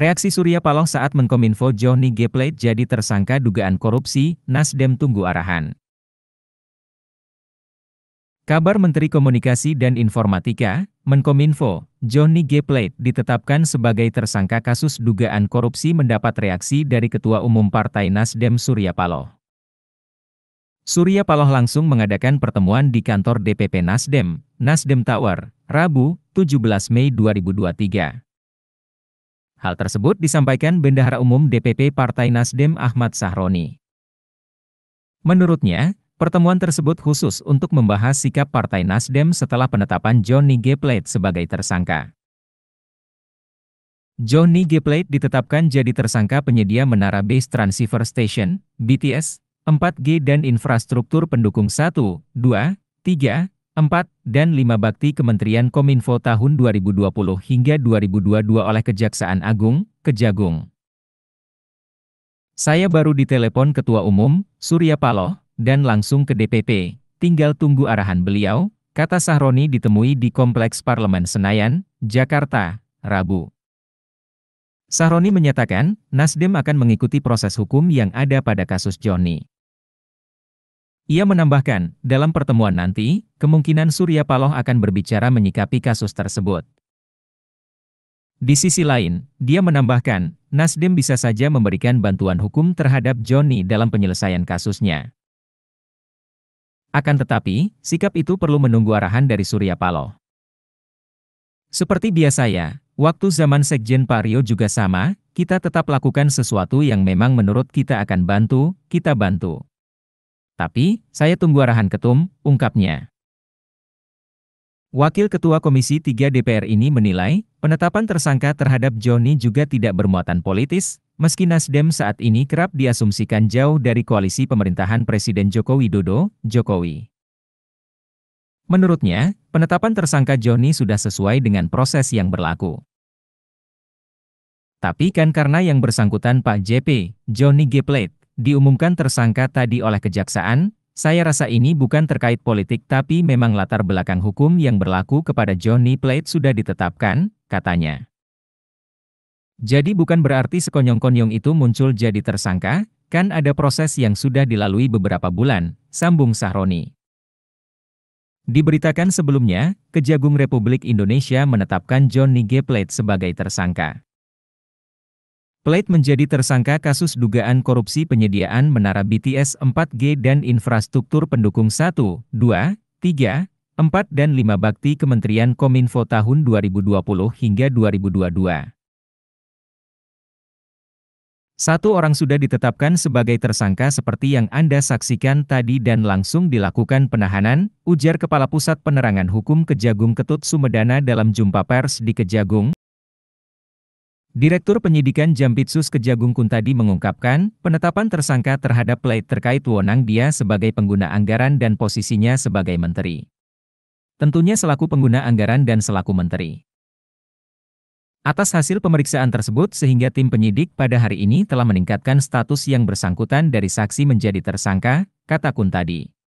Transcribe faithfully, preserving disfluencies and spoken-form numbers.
Reaksi Surya Paloh saat Menkominfo Johnny G. Plate jadi tersangka dugaan korupsi, Nasdem tunggu arahan. Kabar Menteri Komunikasi dan Informatika, Menkominfo, Johnny G. Plate ditetapkan sebagai tersangka kasus dugaan korupsi mendapat reaksi dari Ketua Umum Partai Nasdem Surya Paloh. Surya Paloh langsung mengadakan pertemuan di kantor D P P Nasdem, Nasdem Tower, Rabu, tujuh belas Mei dua ribu dua puluh tiga. Hal tersebut disampaikan Bendahara Umum D P P Partai Nasdem Ahmad Sahroni. Menurutnya, pertemuan tersebut khusus untuk membahas sikap Partai Nasdem setelah penetapan Johnny G. Plate sebagai tersangka. Johnny G. Plate ditetapkan jadi tersangka penyedia menara Base Transceiver Station, B T S, empat G dan infrastruktur pendukung satu, dua, tiga, empat, dan lima bakti Kementerian Kominfo tahun dua ribu dua puluh hingga dua ribu dua puluh dua oleh Kejaksaan Agung, Kejagung. Saya baru ditelepon Ketua Umum, Surya Paloh, dan langsung ke D P P, tinggal tunggu arahan beliau, kata Sahroni ditemui di Kompleks Parlemen Senayan, Jakarta, Rabu. Sahroni menyatakan, Nasdem akan mengikuti proses hukum yang ada pada kasus Johnny. Ia menambahkan, dalam pertemuan nanti, kemungkinan Surya Paloh akan berbicara menyikapi kasus tersebut. Di sisi lain, dia menambahkan, Nasdem bisa saja memberikan bantuan hukum terhadap Johnny dalam penyelesaian kasusnya. Akan tetapi, sikap itu perlu menunggu arahan dari Surya Paloh. Seperti biasanya, waktu zaman Sekjen Paryo juga sama, kita tetap lakukan sesuatu yang memang menurut kita akan bantu, kita bantu. Tapi, saya tunggu arahan ketum, ungkapnya. Wakil Ketua Komisi tiga D P R ini menilai, penetapan tersangka terhadap Johnny juga tidak bermuatan politis, meski Nasdem saat ini kerap diasumsikan jauh dari koalisi pemerintahan Presiden Joko Widodo, Jokowi. Menurutnya, penetapan tersangka Johnny sudah sesuai dengan proses yang berlaku. Tapi kan karena yang bersangkutan Pak J P, Johnny G. Plate, diumumkan tersangka tadi oleh kejaksaan, saya rasa ini bukan terkait politik tapi memang latar belakang hukum yang berlaku kepada Johnny Plate sudah ditetapkan, katanya. Jadi bukan berarti sekonyong-konyong itu muncul jadi tersangka, kan ada proses yang sudah dilalui beberapa bulan, sambung Sahroni. Diberitakan sebelumnya, Kejagung Republik Indonesia menetapkan Johnny G. Plate sebagai tersangka. Plate menjadi tersangka kasus dugaan korupsi penyediaan menara B T S empat G dan infrastruktur pendukung satu, dua, tiga, empat dan lima bakti Kementerian Kominfo tahun dua ribu dua puluh hingga dua ribu dua puluh dua. Satu orang sudah ditetapkan sebagai tersangka seperti yang Anda saksikan tadi dan langsung dilakukan penahanan, ujar Kepala Pusat Penerangan Hukum Kejagung Ketut Sumedana dalam jumpa pers di Kejagung. Direktur Penyidikan Jampidsus Kejagung Kuntadi mengungkapkan, penetapan tersangka terhadap Plate terkait wewenang dia sebagai pengguna anggaran dan posisinya sebagai menteri. Tentunya selaku pengguna anggaran dan selaku menteri. Atas hasil pemeriksaan tersebut sehingga tim penyidik pada hari ini telah meningkatkan status yang bersangkutan dari saksi menjadi tersangka, kata Kuntadi.